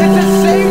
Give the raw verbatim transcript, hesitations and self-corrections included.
It's the same.